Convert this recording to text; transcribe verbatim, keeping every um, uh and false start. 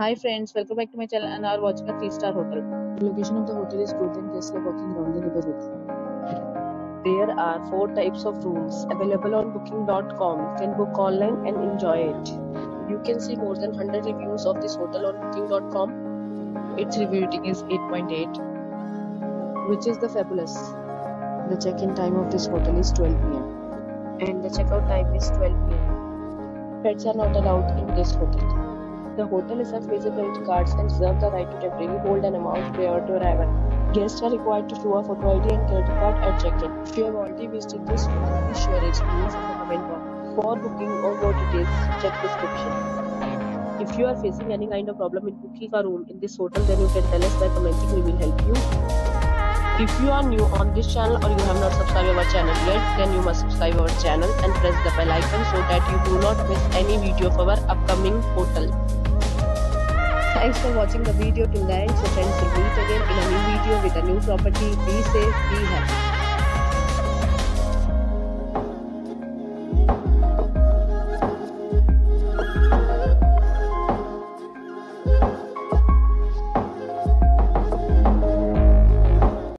Hi friends, welcome back to my channel and are watching a three star hotel. The location of the hotel is good and guests are walking around the neighborhood. There are four types of rooms available on booking dot com. You can book online and enjoy it. You can see more than one hundred reviews of this hotel on booking dot com. Its review rating is eight point eight, which is the fabulous. The check-in time of this hotel is twelve p m and the checkout time is twelve p m Pets are not allowed in this hotel. The hotel accepts Visa credit cards and reserves the right to temporarily hold an amount prior to arrival. Guests are required to show a photo I D and credit card at check-in. If you have already visited this hotel, be sure to experience in the comment box. For booking or more details, check description. If you are facing any kind of problem in booking a room in this hotel, then you can tell us by commenting. We will help you. If you are new on this channel or you have not subscribed our channel yet, then you must subscribe our channel and press the bell icon so that you do not miss any video of our upcoming hotel. Thanks for watching the video till the end. So friends, will meet again in a new video with a new property. Be safe, be happy.